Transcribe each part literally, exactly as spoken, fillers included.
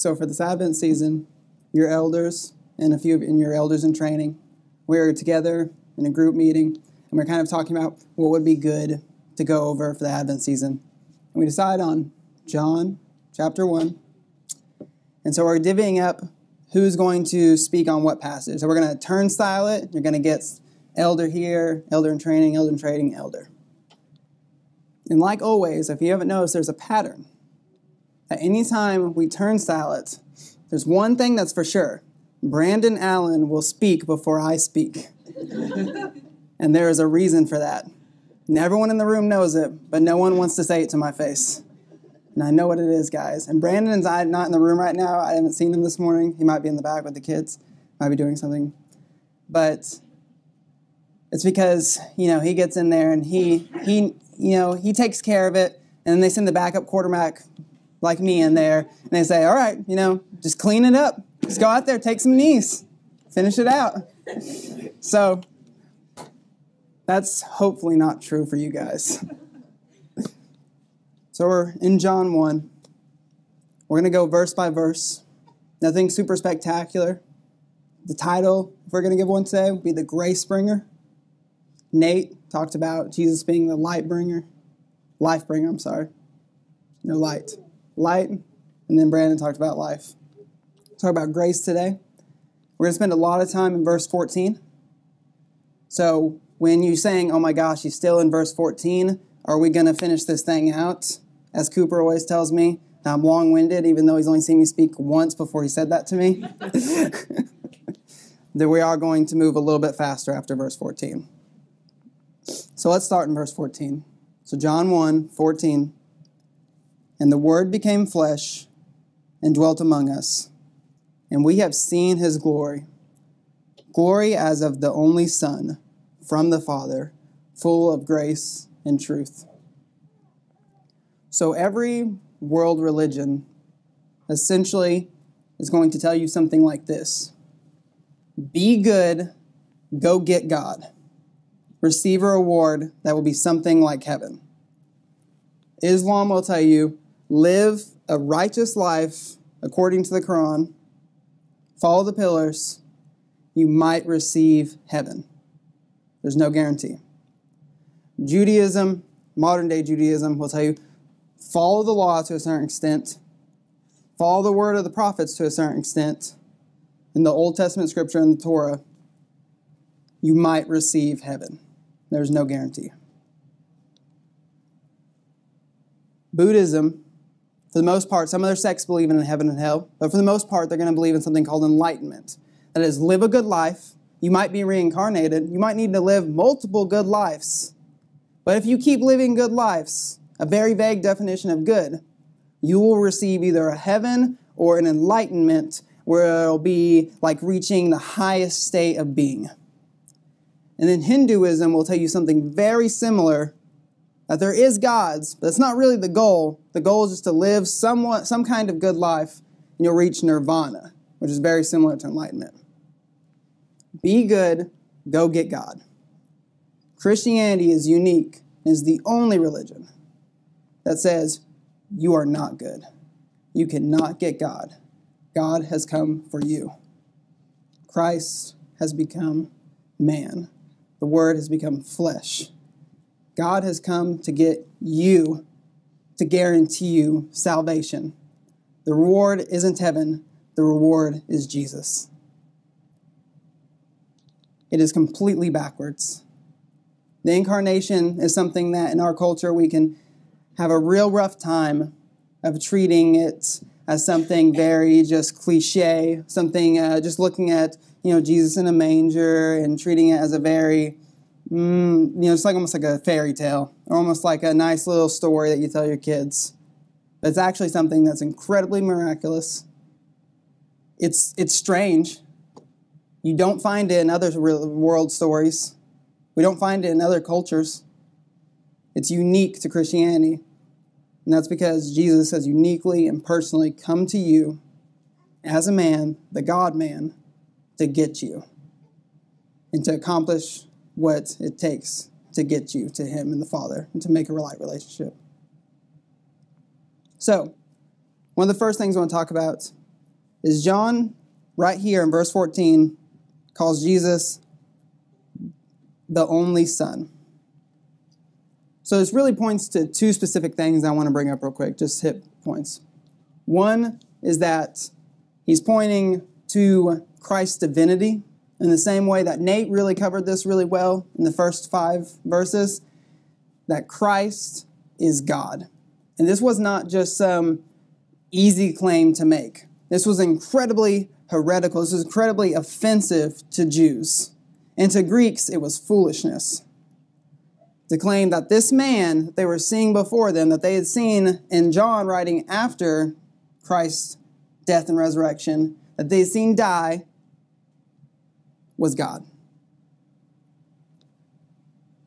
So for this Advent season, your elders and a few of your elders in training, we're together in a group meeting, and we're kind of talking about what would be good to go over for the Advent season. And we decide on John chapter one. And so we're divvying up who's going to speak on what passage. So we're going to turnstile it. You're going to get elder here, elder in training, elder in training, elder. And like always, if you haven't noticed, there's a pattern. At any time we turnstile it, there's one thing that's for sure. Brandon Allen will speak before I speak. And there is a reason for that. And everyone in the room knows it, but no one wants to say it to my face. And I know what it is, guys. And Brandon's not in the room right now. I haven't seen him this morning. He might be in the back with the kids. Might be doing something. But it's because, you know, he gets in there and he, he you know, he takes care of it. And then they send the backup quarterback like me in there. And they say, all right, you know, just clean it up. Just go out there, take some knees. Finish it out. So that's hopefully not true for you guys. So we're in John one. We're going to go verse by verse. Nothing super spectacular. The title, if we're going to give one today, would be The Grace Bringer. Nate talked about Jesus being the light bringer. Life bringer, I'm sorry. No, light. Light. And then Brandon talked about life. Talk about grace today. We're going to spend a lot of time in verse fourteen. So when you're saying, oh my gosh, he's still in verse fourteen, are we going to finish this thing out? As Cooper always tells me, I'm long-winded, even though he's only seen me speak once before he said that to me. That we are going to move a little bit faster after verse fourteen. So let's start in verse fourteen. So John one, fourteen. And the Word became flesh and dwelt among us, and we have seen his glory, glory as of the only Son from the Father, full of grace and truth. So every world religion essentially is going to tell you something like this. Be good, go get God. Receive a reward that will be something like heaven. Islam will tell you, live a righteous life according to the Quran, follow the pillars, you might receive heaven. There's no guarantee. Judaism, modern-day Judaism, will tell you, follow the law to a certain extent, follow the word of the prophets to a certain extent, in the Old Testament scripture and the Torah, you might receive heaven. There's no guarantee. Buddhism, for the most part, some other sects believe in heaven and hell, but for the most part, they're going to believe in something called enlightenment. That is, live a good life. You might be reincarnated. You might need to live multiple good lives. But if you keep living good lives, a very vague definition of good, you will receive either a heaven or an enlightenment where it'll be like reaching the highest state of being. And then Hinduism will tell you something very similar, that there is gods, but it's not really the goal. The goal is just to live somewhat, some kind of good life, and you'll reach nirvana, which is very similar to enlightenment. Be good, go get God. Christianity is unique and is the only religion that says you are not good. You cannot get God. God has come for you. Christ has become man. The Word has become flesh. God has come to get you, to guarantee you salvation. The reward isn't heaven. The reward is Jesus. It is completely backwards. The incarnation is something that in our culture we can have a real rough time of treating it as something very just cliche, something uh, just looking at, you know, Jesus in a manger and treating it as a very, mm, you know, it's like almost like a fairy tale or almost like a nice little story that you tell your kids. But it's actually something that's incredibly miraculous. It's, it's strange. You don't find it in other world stories. We don't find it in other cultures. It's unique to Christianity. And that's because Jesus has uniquely and personally come to you as a man, the God-man, to get you and to accomplish what it takes to get you to him and the Father and to make a right relationship. So, one of the first things I want to talk about is John, right here in verse fourteen, calls Jesus the only Son. So this really points to two specific things I want to bring up real quick, just hit points. One is that he's pointing to Christ's divinity in the same way that Nate really covered this really well in the first five verses, that Christ is God. And this was not just some easy claim to make. This was incredibly heretical. This was incredibly offensive to Jews. And to Greeks, it was foolishness. To claim that this man they were seeing before them, that they had seen in John writing after Christ's death and resurrection, that they had seen die, was God.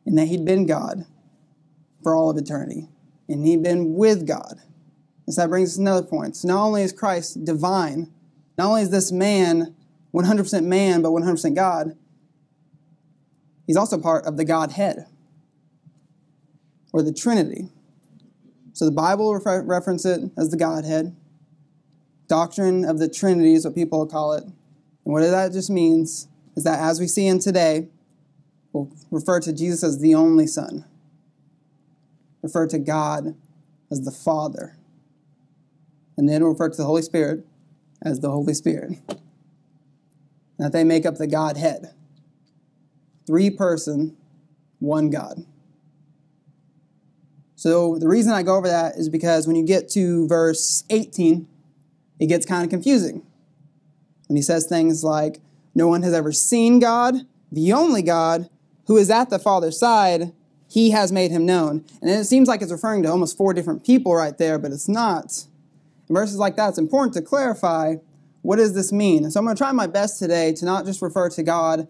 And that he'd been God for all of eternity. And he'd been with God. And so that brings us to another point. So not only is Christ divine, not only is this man one hundred percent man, but one hundred percent God, he's also part of the Godhead, or the Trinity. So the Bible refer- reference it as the Godhead. Doctrine of the Trinity is what people call it. And what that just means is that, as we see in today, we'll refer to Jesus as the only Son, refer to God as the Father, and then we'll refer to the Holy Spirit as the Holy Spirit. That they make up the Godhead. Three person, one God. So the reason I go over that is because when you get to verse eighteen, it gets kind of confusing. When he says things like, no one has ever seen God, the only God, who is at the Father's side, he has made him known. And it seems like it's referring to almost four different people right there, but it's not. In verses like that, it's important to clarify, what does this mean? So I'm going to try my best today to not just refer to God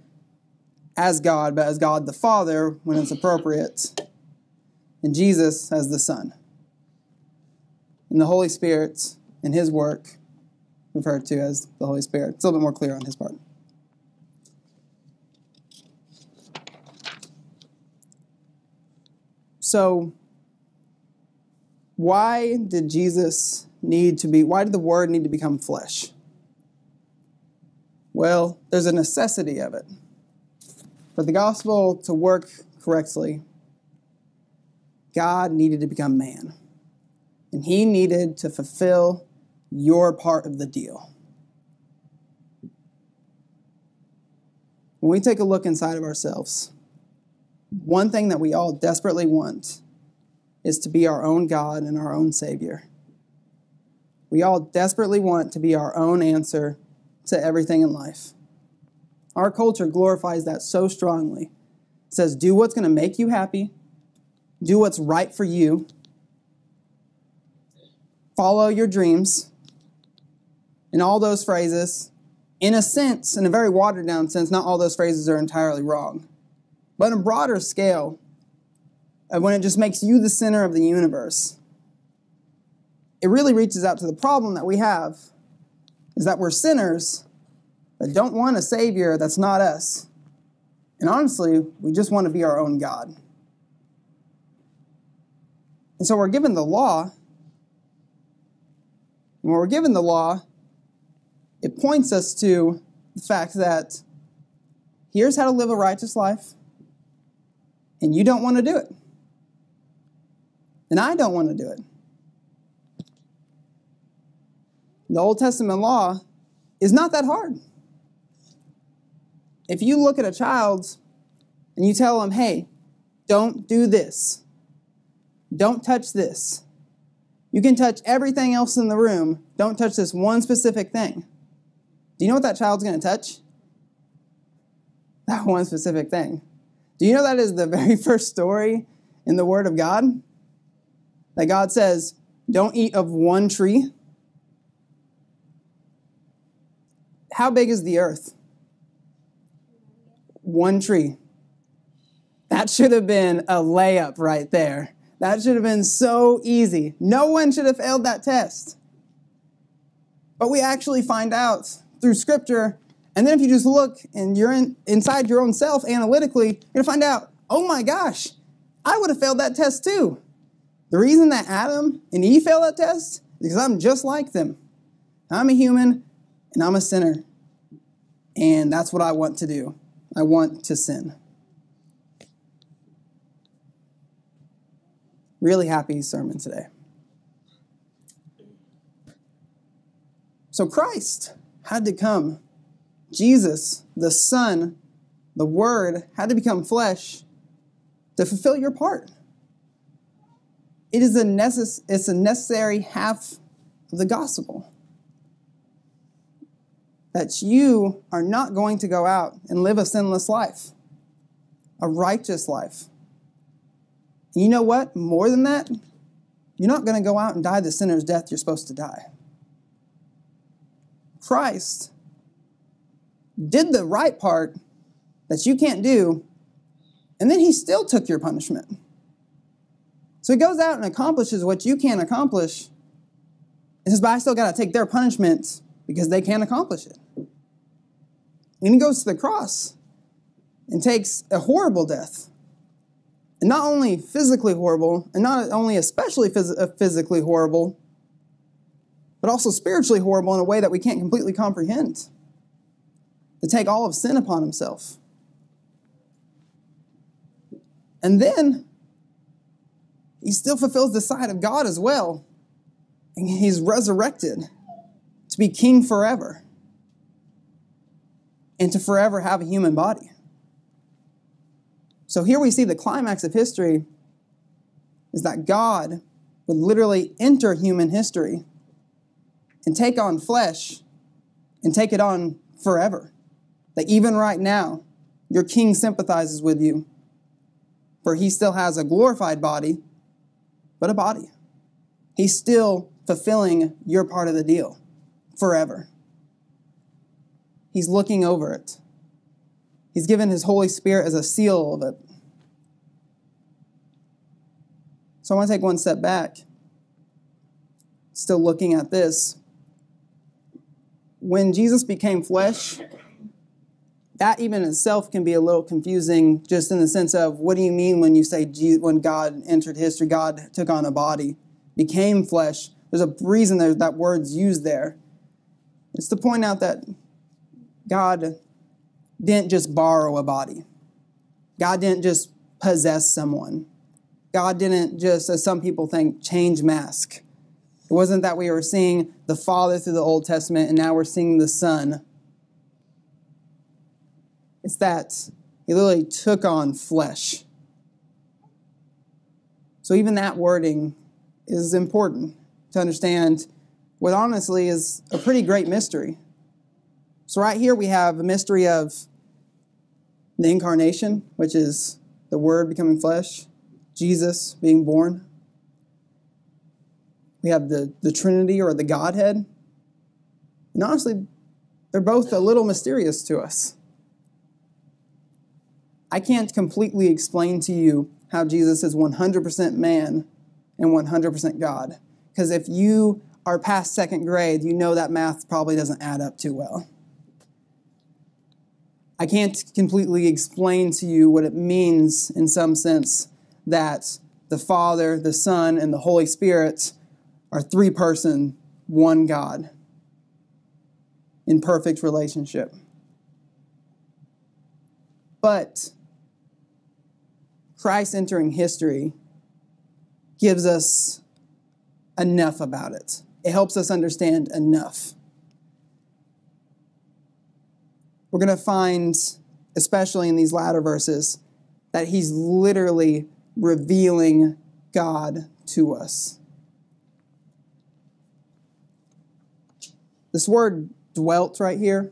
as God, but as God the Father when it's appropriate, and Jesus as the Son, and the Holy Spirit and his work referred to as the Holy Spirit. It's a little bit more clear on his part. So, why did Jesus need to be, why did the Word need to become flesh? Well, there's a necessity of it. For the gospel to work correctly, God needed to become man. And he needed to fulfill your part of the deal. When we take a look inside of ourselves, one thing that we all desperately want is to be our own God and our own Savior. We all desperately want to be our own answer to everything in life. Our culture glorifies that so strongly. It says, do what's going to make you happy. Do what's right for you. Follow your dreams. And all those phrases, in a sense, in a very watered-down sense, not all those phrases are entirely wrong. But on a broader scale, when it just makes you the center of the universe, it really reaches out to the problem that we have, is that we're sinners that don't want a Savior that's not us. And honestly, we just want to be our own God. And so we're given the law. And when we're given the law, it points us to the fact that here's how to live a righteous life, and you don't want to do it. And I don't want to do it. The Old Testament law is not that hard. If you look at a child and you tell them, hey, don't do this, don't touch this. You can touch everything else in the room. Don't touch this one specific thing. Do you know what that child's going to touch? That one specific thing. Do you know that is the very first story in the Word of God? That God says, don't eat of one tree. How big is the earth? One tree. That should have been a layup right there. That should have been so easy. No one should have failed that test. But we actually find out through Scripture. And then if you just look and you're in, inside your own self analytically, you're going to find out, oh my gosh, I would have failed that test too. The reason that Adam and Eve failed that test is because I'm just like them. I'm a human. And I'm a sinner. And that's what I want to do. I want to sin. Really happy sermon today. So Christ had to come. Jesus, the Son, the Word, had to become flesh to fulfill your part. It is a necess- it's a necessary half of the gospel. That you are not going to go out and live a sinless life, a righteous life. And you know what? More than that, you're not going to go out and die the sinner's death you're supposed to die. Christ did the right part that you can't do, and then he still took your punishment. So he goes out and accomplishes what you can't accomplish, and says, but I still got to take their punishment because they can't accomplish it. And he goes to the cross and takes a horrible death. And not only physically horrible, and not only especially phys- physically horrible, but also spiritually horrible in a way that we can't completely comprehend. To take all of sin upon himself. And then, he still fulfills the side of God as well. And he's resurrected to be king forever. And to forever have a human body. So here we see the climax of history is that God would literally enter human history and take on flesh and take it on forever. That even right now, your king sympathizes with you, for he still has a glorified body, but a body. He's still fulfilling your part of the deal forever. He's looking over it. He's given his Holy Spirit as a seal of it. So I want to take one step back, still looking at this. When Jesus became flesh, that even itself can be a little confusing, just in the sense of, what do you mean when you say when God entered history, God took on a body, became flesh? There's a reason that that word's used there. It's to point out that God didn't just borrow a body. God didn't just possess someone. God didn't just, as some people think, change mask. It wasn't that we were seeing the Father through the Old Testament and now we're seeing the Son. It's that he literally took on flesh. So even that wording is important to understand what honestly is a pretty great mystery. So right here we have a mystery of the incarnation, which is the Word becoming flesh, Jesus being born. We have the, the Trinity or the Godhead. And honestly, they're both a little mysterious to us. I can't completely explain to you how Jesus is one hundred percent man and one hundred percent God. Because if you are past second grade, you know that math probably doesn't add up too well. I can't completely explain to you what it means in some sense that the Father, the Son, and the Holy Spirit are three person, one God in perfect relationship. But Christ entering history gives us enough about it. It helps us understand enough. We're going to find, especially in these latter verses, that he's literally revealing God to us. This word dwelt right here,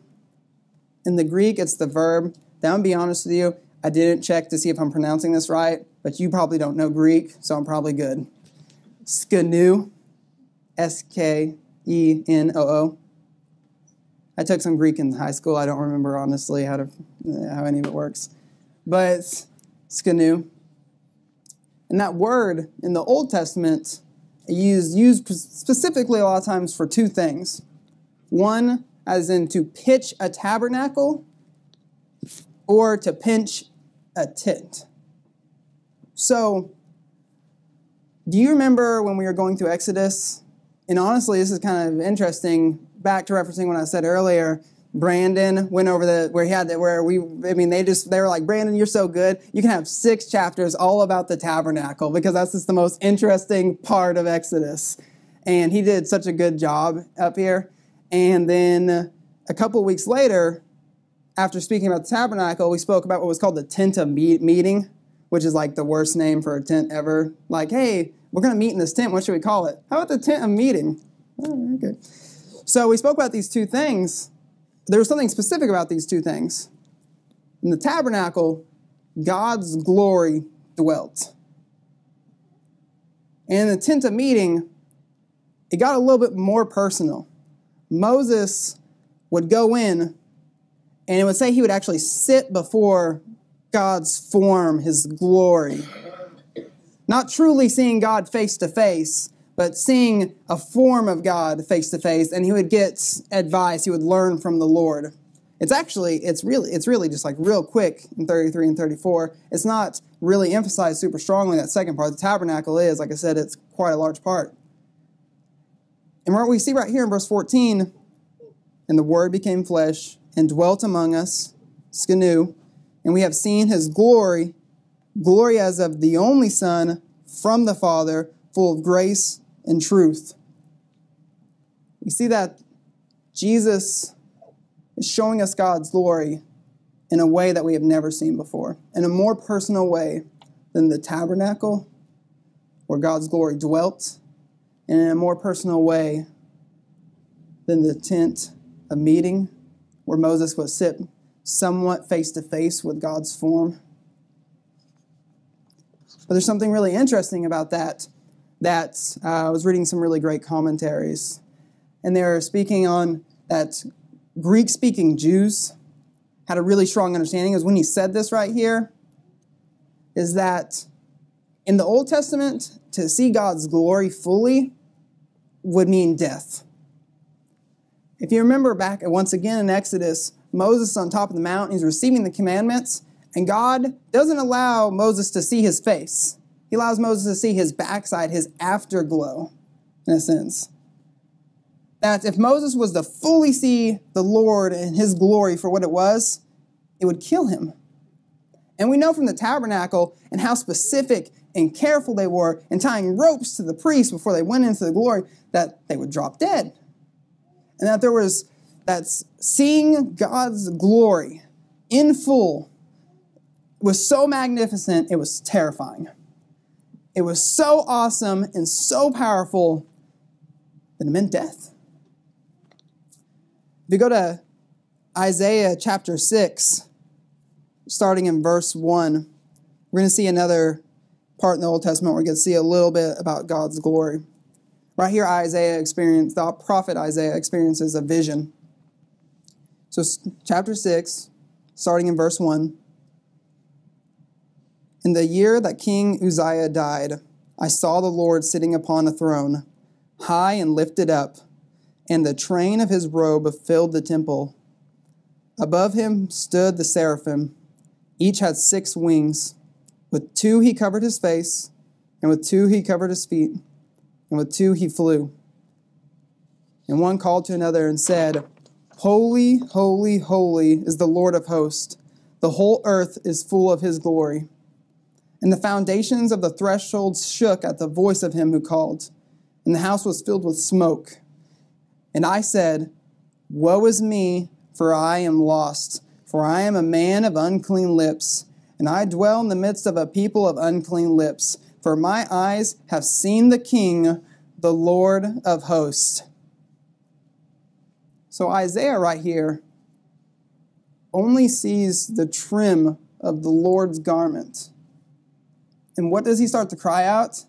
in the Greek it's the verb. Now, I'm going to be honest with you, I didn't check to see if I'm pronouncing this right, but you probably don't know Greek, so I'm probably good. Skenoo, S K E N O O. I took some Greek in high school, I don't remember honestly how to how any of it works. But Skenoo. And that word in the Old Testament is used specifically a lot of times for two things. One, as in to pitch a tabernacle, or to pinch a tent. So, do you remember when we were going through Exodus? And honestly, this is kind of interesting back to referencing what I said earlier. Brandon went over the where he had that where we I mean they just they were like, Brandon, you're so good. You can have six chapters all about the tabernacle because that's just the most interesting part of Exodus. And he did such a good job up here. And then a couple weeks later, after speaking about the tabernacle, we spoke about what was called the tent of meeting, which is like the worst name for a tent ever. Like, hey, we're going to meet in this tent. What should we call it? How about the tent of meeting? Oh, okay. So we spoke about these two things. There was something specific about these two things. In the tabernacle, God's glory dwelt. And in the tent of meeting, it got a little bit more personal. Moses would go in, and it would say he would actually sit before God's form, his glory. Not truly seeing God face to face, but seeing a form of God face to face, and he would get advice, he would learn from the Lord. It's actually, it's really, it's really just like real quick in thirty-three and thirty-four. It's not really emphasized super strongly, that second part. The tabernacle is, like I said, it's quite a large part. And what we see right here in verse fourteen, and the Word became flesh and dwelt among us, Skenoo, and we have seen his glory, glory as of the only Son from the Father, full of grace and truth. We see that Jesus is showing us God's glory in a way that we have never seen before, in a more personal way than the tabernacle, where God's glory dwelt, and in a more personal way than the tent of meeting, where Moses would sit somewhat face-to-face with God's form. But there's something really interesting about that, that uh, I was reading some really great commentaries, and they were speaking on that Greek-speaking Jews had a really strong understanding, because when he said this right here, is that in the Old Testament, to see God's glory fully would mean death. If you remember back, once again in Exodus, Moses on top of the mountain, he's receiving the commandments, and God doesn't allow Moses to see his face. He allows Moses to see his backside, his afterglow, in a sense. That if Moses was to fully see the Lord and his glory for what it was, it would kill him. And we know from the tabernacle and how specific and careful they were in tying ropes to the priests before they went into the glory, that they would drop dead. And that there was, that's seeing God's glory in full was so magnificent, it was terrifying. It was so awesome and so powerful that it meant death. If you go to Isaiah chapter six, starting in verse one, we're going to see another part in the Old Testament where we get to see a little bit about God's glory. Right here, Isaiah experienced, the prophet Isaiah experiences a vision. So chapter six, starting in verse one. In the year that King Uzziah died, I saw the Lord sitting upon a throne, high and lifted up, and the train of his robe filled the temple. Above him stood the seraphim. Each had six wings. With two he covered his face, and with two he covered his feet, and with two he flew. And one called to another and said, Holy, holy, holy is the Lord of hosts. The whole earth is full of his glory. And the foundations of the thresholds shook at the voice of him who called, and the house was filled with smoke. And I said, Woe is me, for I am lost, for I am a man of unclean lips, and I dwell in the midst of a people of unclean lips, for my eyes have seen the King, the Lord of hosts. So Isaiah right here only sees the trim of the Lord's garment. And what does he start to cry out?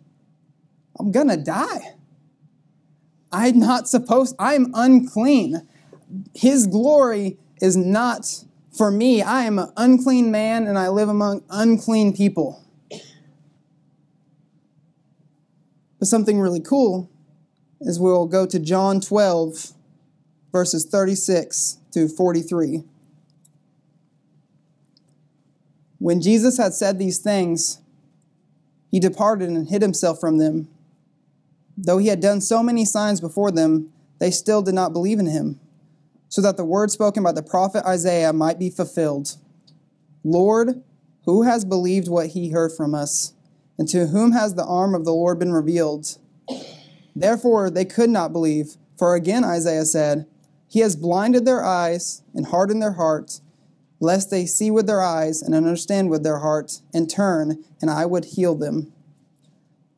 I'm going to die. I'm not supposed, I'm unclean. His glory is not for me. I am an unclean man and I live among unclean people. But something really cool is we'll go to John twelve, verses thirty-six to forty-three. When Jesus had said these things, he departed and hid himself from them. Though he had done so many signs before them, they still did not believe in him, so that the word spoken by the prophet Isaiah might be fulfilled. Lord, who has believed what he heard from us? And to whom has the arm of the Lord been revealed? Therefore they could not believe, for again Isaiah said, He has blinded their eyes and hardened their hearts, lest they see with their eyes and understand with their hearts, and turn, and I would heal them.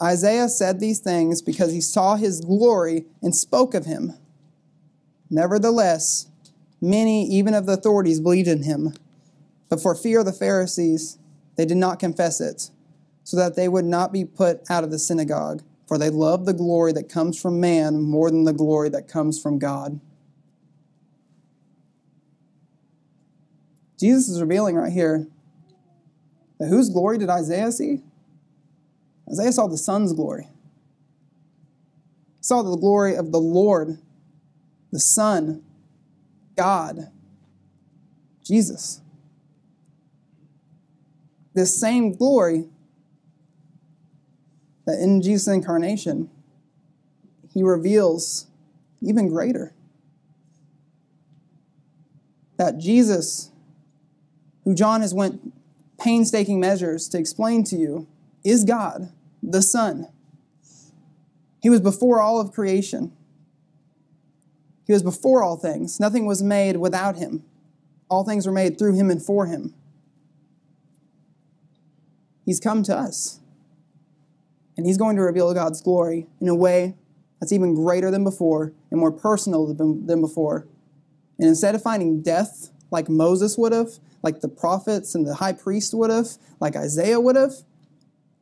Isaiah said these things because he saw his glory and spoke of him. Nevertheless, many, even of the authorities, believed in him. But for fear of the Pharisees, they did not confess it, so that they would not be put out of the synagogue, for they loved the glory that comes from man more than the glory that comes from God. Jesus is revealing right here that whose glory did Isaiah see? Isaiah saw the Son's glory. He saw the glory of the Lord, the Son, God, Jesus. This same glory that in Jesus' incarnation, he reveals even greater. That Jesus, who John has went painstaking measures to explain to you, is God, the Son. He was before all of creation. He was before all things. Nothing was made without him. All things were made through him and for him. He's come to us. And he's going to reveal God's glory in a way that's even greater than before and more personal than before. And instead of finding death like Moses would have, like the prophets and the high priest would have, like Isaiah would have,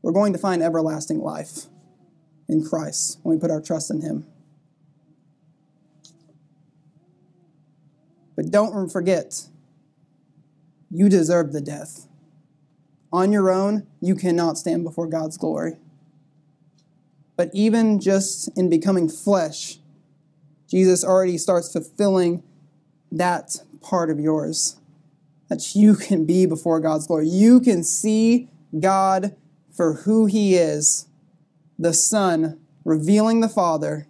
we're going to find everlasting life in Christ when we put our trust in him. But don't forget, you deserve the death. On your own, you cannot stand before God's glory. But even just in becoming flesh, Jesus already starts fulfilling that part of yours, that you can be before God's glory. You can see God for who he is, the Son revealing the Father.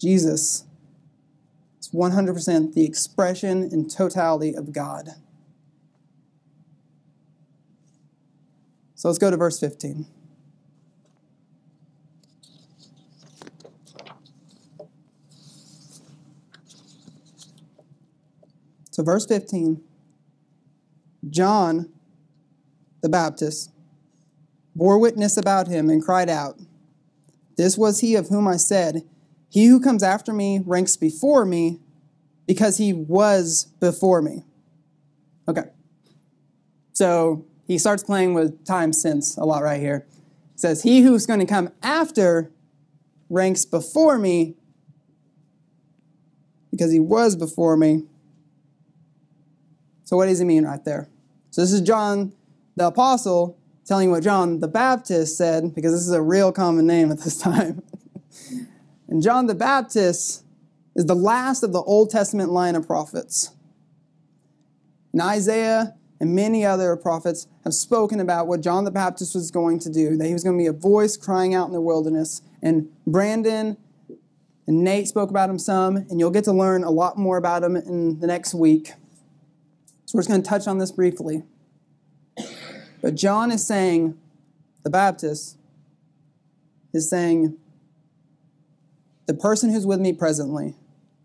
Jesus is one hundred percent the expression and totality of God. So let's go to verse fifteen. So verse fifteen, John the Baptist bore witness about him and cried out, This was he of whom I said, He who comes after me ranks before me, because he was before me. Okay. So he starts playing with time since a lot right here. It says, He who's going to come after ranks before me, because he was before me. So what does he mean right there? So this is John the Apostle telling what John the Baptist said, because this is a real common name at this time. And John the Baptist is the last of the Old Testament line of prophets. And Isaiah and many other prophets have spoken about what John the Baptist was going to do, that he was going to be a voice crying out in the wilderness. And Brandon and Nate spoke about him some, and you'll get to learn a lot more about him in the next week. So we're just going to touch on this briefly. But John is saying, the Baptist is saying, the person who's with me presently,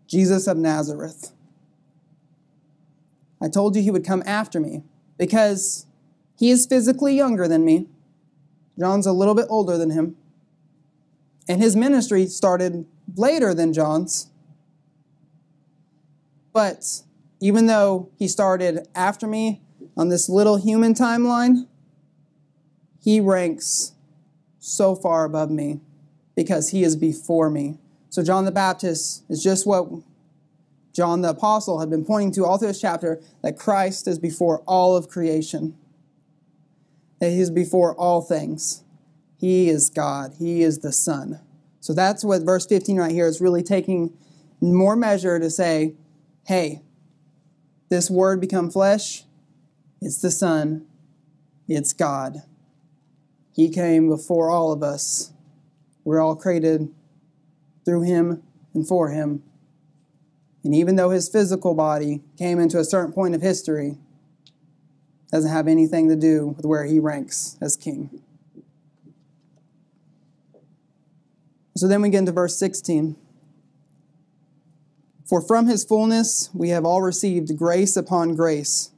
Jesus of Nazareth. I told you he would come after me because he is physically younger than me. John's a little bit older than him. And his ministry started later than John's. But even though he started after me on this little human timeline, he ranks so far above me because he is before me. So John the Baptist is just what John the Apostle had been pointing to all through this chapter, that Christ is before all of creation, that he is before all things. He is God. He is the Son. So that's what verse fifteen right here is really taking more measure to say, hey, this word become flesh, it's the Son, it's God. He came before all of us. We're all created through him and for him. And even though his physical body came into a certain point of history, it doesn't have anything to do with where he ranks as king. So then we get into verse sixteen. For from his fullness we have all received grace upon grace.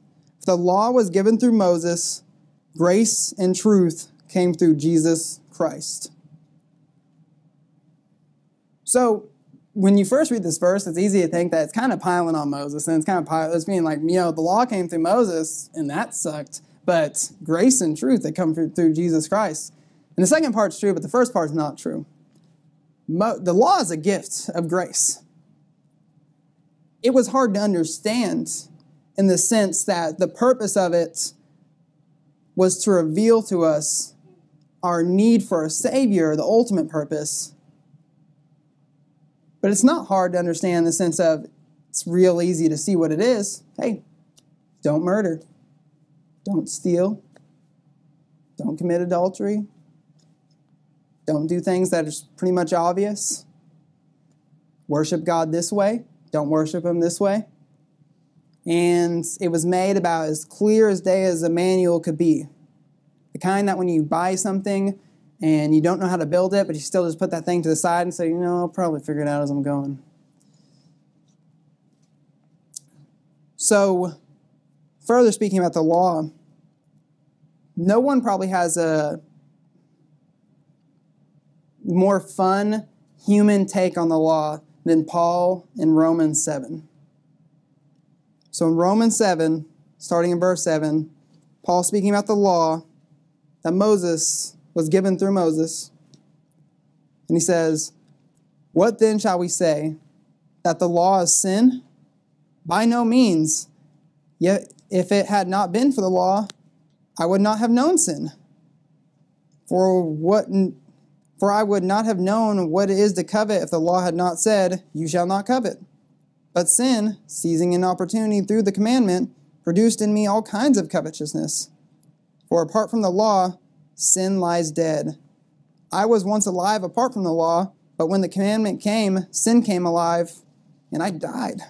For the law was given through Moses, grace and truth came through Jesus Christ. So when you first read this verse, it's easy to think that it's kind of piling on Moses, and it's kind of piling, it's being like, you know, the law came through Moses, and that sucked, but grace and truth that come through, through Jesus Christ. And the second part's true, but the first part's not true. Mo- the law is a gift of grace. It was hard to understand in the sense that the purpose of it was to reveal to us our need for a Savior, the ultimate purpose. But it's not hard to understand in the sense of it's real easy to see what it is. Hey, don't murder. Don't steal. Don't commit adultery. Don't do things that are pretty much obvious. Worship God this way. Don't worship him this way. And it was made about as clear as day as a manual could be. The kind that when you buy something and you don't know how to build it, but you still just put that thing to the side and say, you know, I'll probably figure it out as I'm going. So, further speaking about the law, no one probably has a more fun human take on the law than Paul in Romans seven. So in Romans seven, starting in verse seven, Paul speaking about the law that Moses was given through Moses. And he says, what then shall we say? That the law is sin? By no means. Yet if it had not been for the law, I would not have known sin. For what... For I would not have known what it is to covet if the law had not said, you shall not covet. But sin, seizing an opportunity through the commandment, produced in me all kinds of covetousness. For apart from the law, sin lies dead. I was once alive apart from the law, but when the commandment came, sin came alive, and I died.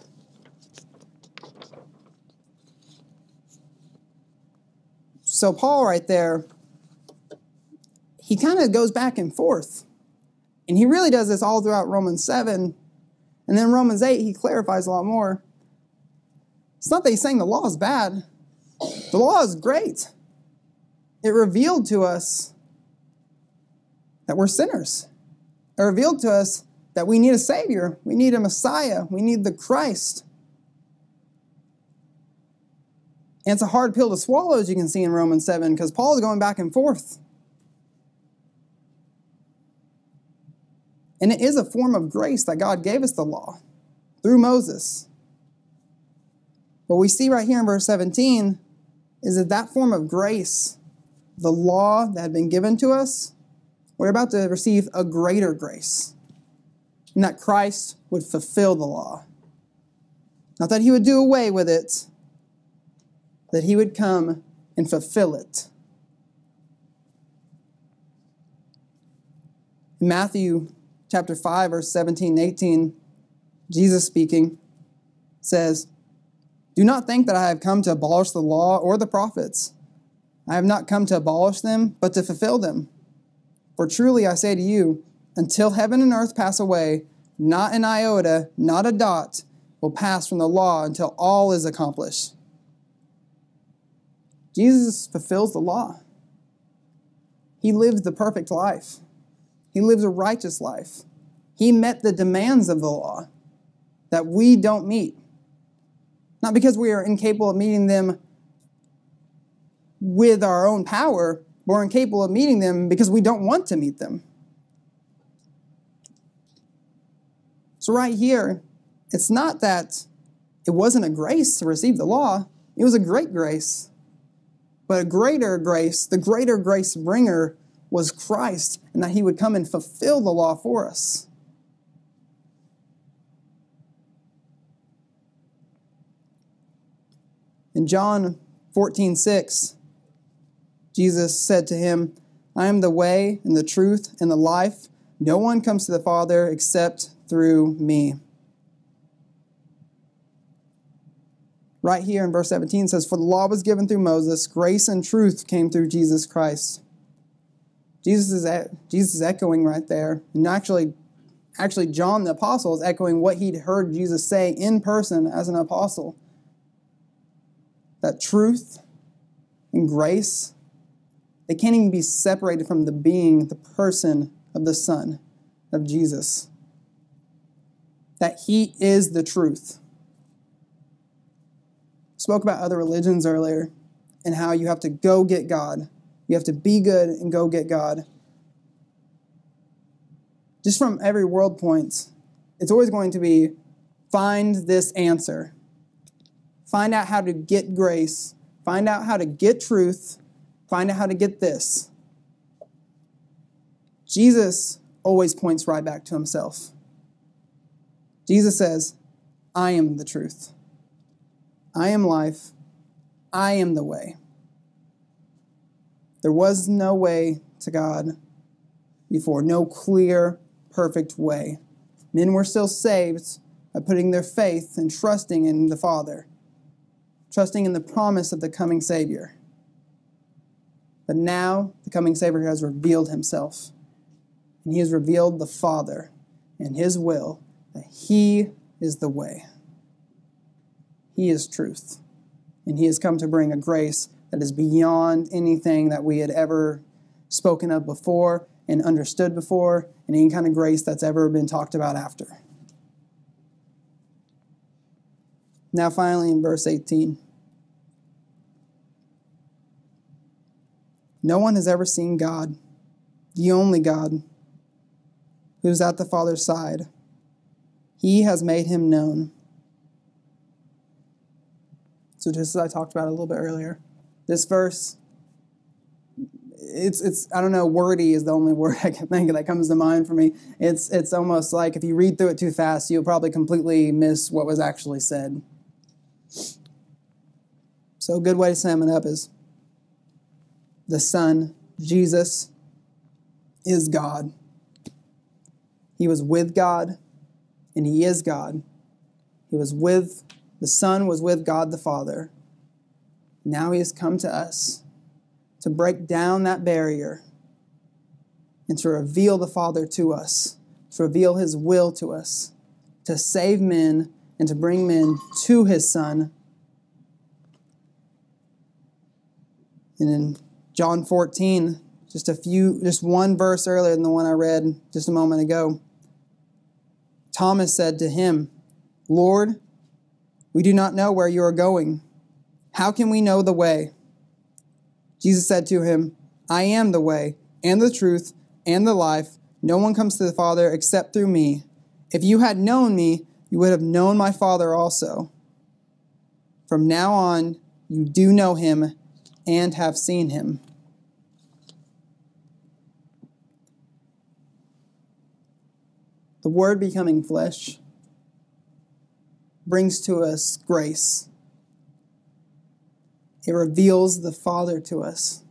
So Paul right there, he kind of goes back and forth. And he really does this all throughout Romans seven. And then Romans eight, he clarifies a lot more. It's not that he's saying the law is bad. The law is great. It revealed to us that we're sinners. It revealed to us that we need a Savior. We need a Messiah. We need the Christ. And it's a hard pill to swallow, as you can see in Romans seven, because Paul's going back and forth. And it is a form of grace that God gave us the law through Moses. What we see right here in verse seventeen is that that form of grace, the law that had been given to us, we're about to receive a greater grace. And that Christ would fulfill the law. Not that he would do away with it, that he would come and fulfill it. Matthew chapter five, verse seventeen and eighteen, Jesus speaking, says, do not think that I have come to abolish the law or the prophets. I have not come to abolish them, but to fulfill them. For truly I say to you, until heaven and earth pass away, not an iota, not a dot, will pass from the law until all is accomplished. Jesus fulfills the law. He lived the perfect life. He lived a righteous life. He met the demands of the law that we don't meet. Not because we are incapable of meeting them with our own power, but we're incapable of meeting them because we don't want to meet them. So right here, it's not that it wasn't a grace to receive the law. It was a great grace. But a greater grace, the greater grace bringer, was Christ, and that he would come and fulfill the law for us. In John fourteen six, Jesus said to him, I am the way and the truth and the life. No one comes to the Father except through me. Right here in verse seventeen says, for the law was given through Moses, grace and truth came through Jesus Christ. Jesus is, at, Jesus is echoing right there. And actually, actually, John the apostle is echoing what he'd heard Jesus say in person as an apostle. That truth and grace, they can't even be separated from the being, the person of the Son of Jesus. That he is the truth. Spoke about other religions earlier and how you have to go get God. You have to be good and go get God. Just from every world point, it's always going to be find this answer. Find out how to get grace. Find out how to get truth. Find out how to get this. Jesus always points right back to himself. Jesus says, I am the truth. I am life. I am the way. There was no way to God before, no clear, perfect way. Men were still saved by putting their faith and trusting in the Father, trusting in the promise of the coming Savior. But now the coming Savior has revealed himself, and he has revealed the Father and his will, that he is the way. He is truth, and he has come to bring a grace that is beyond anything that we had ever spoken of before and understood before, and any kind of grace that's ever been talked about after. Now finally in verse eighteen. No one has ever seen God, the only God, who's at the Father's side. He has made him known. So just as I talked about a little bit earlier, this verse, it's, it's I don't know, wordy is the only word I can think of that comes to mind for me. It's, it's almost like if you read through it too fast, you'll probably completely miss what was actually said. So a good way to sum it up is the Son, Jesus, is God. He was with God, and he is God. He was with, the Son was with God the Father. Now he has come to us to break down that barrier and to reveal the Father to us, to reveal his will to us, to save men and to bring men to his Son. And in John fourteen, just a few, just one verse earlier than the one I read just a moment ago, Thomas said to him, Lord, we do not know where you are going. How can we know the way? Jesus said to him, I am the way, and the truth, and the life. No one comes to the Father except through me. If you had known me, you would have known my Father also. From now on, you do know him and have seen him. The Word becoming flesh brings to us grace. It reveals the Father to us.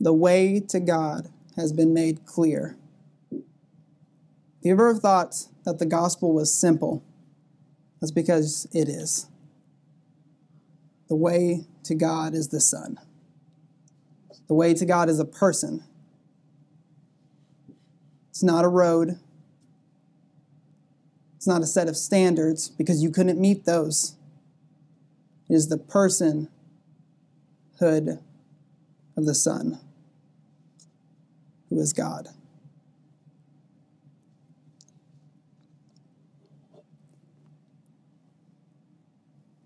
The way to God has been made clear. If you ever thought that the gospel was simple, that's because it is. The way to God is the Son. The way to God is a person. It's not a road. It's not a set of standards, because you couldn't meet those. It is the personhood of the Son, who is God.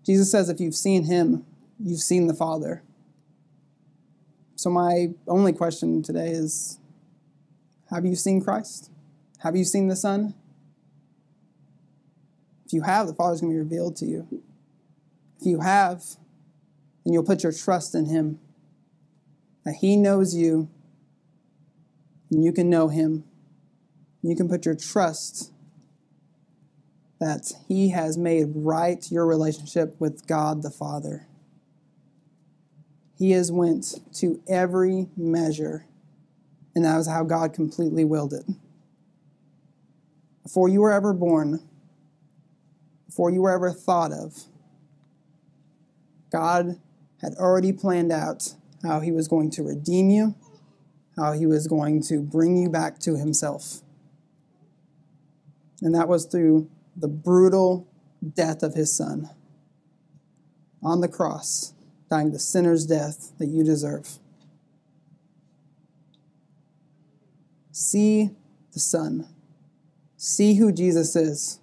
Jesus says if you've seen him, you've seen the Father. So my only question today is, have you seen Christ? Have you seen the Son? If you have, the Father's going to be revealed to you. If you have, then you'll put your trust in him, that he knows you, and you can know him. You can put your trust that he has made right your relationship with God the Father. He has went to every measure, and that was how God completely willed it. before you were ever born, before you were ever thought of, God had already planned out how he was going to redeem you, how he was going to bring you back to himself. And that was through the brutal death of his son on the cross, dying the sinner's death that you deserve. See the Son. See who Jesus is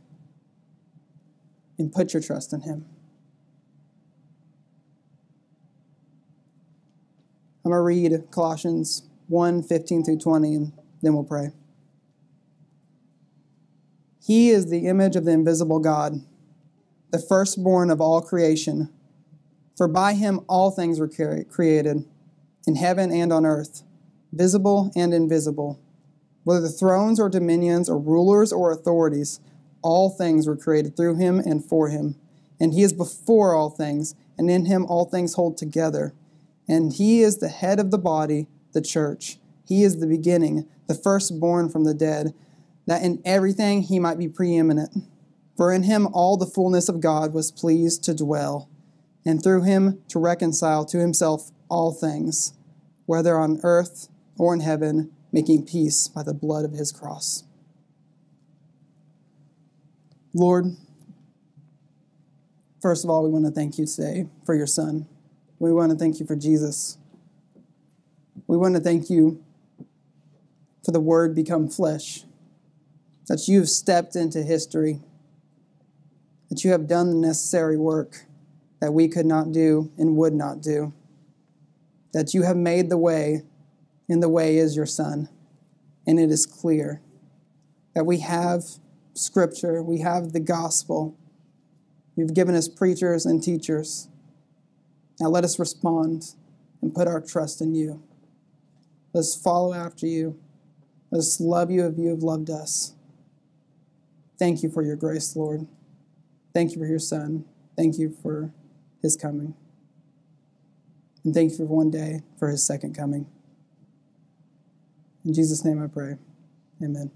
and put your trust in him. I'm going to read Colossians one, fifteen through twenty, and then we'll pray. He is the image of the invisible God, the firstborn of all creation. For by him all things were created, in heaven and on earth, visible and invisible. Whether thrones or dominions or rulers or authorities, all things were created through him and for him. And he is before all things, and in him all things hold together. And he is the head of the body, the church. He is the beginning, the firstborn from the dead, that in everything he might be preeminent. For in him all the fullness of God was pleased to dwell, and through him to reconcile to himself all things, whether on earth or in heaven, making peace by the blood of his cross. Lord, first of all, we want to thank you today for your Son. We want to thank you for Jesus. We want to thank you for the Word become flesh, that you've stepped into history, that you have done the necessary work that we could not do and would not do, that you have made the way, and the way is your Son. And it is clear that we have Scripture, we have the gospel. You've given us preachers and teachers. Now let us respond and put our trust in you. Let us follow after you. Let us love you if you have loved us. Thank you for your grace, Lord. Thank you for your Son. Thank you for his coming. And thank you for one day for his second coming. In Jesus' name I pray. Amen.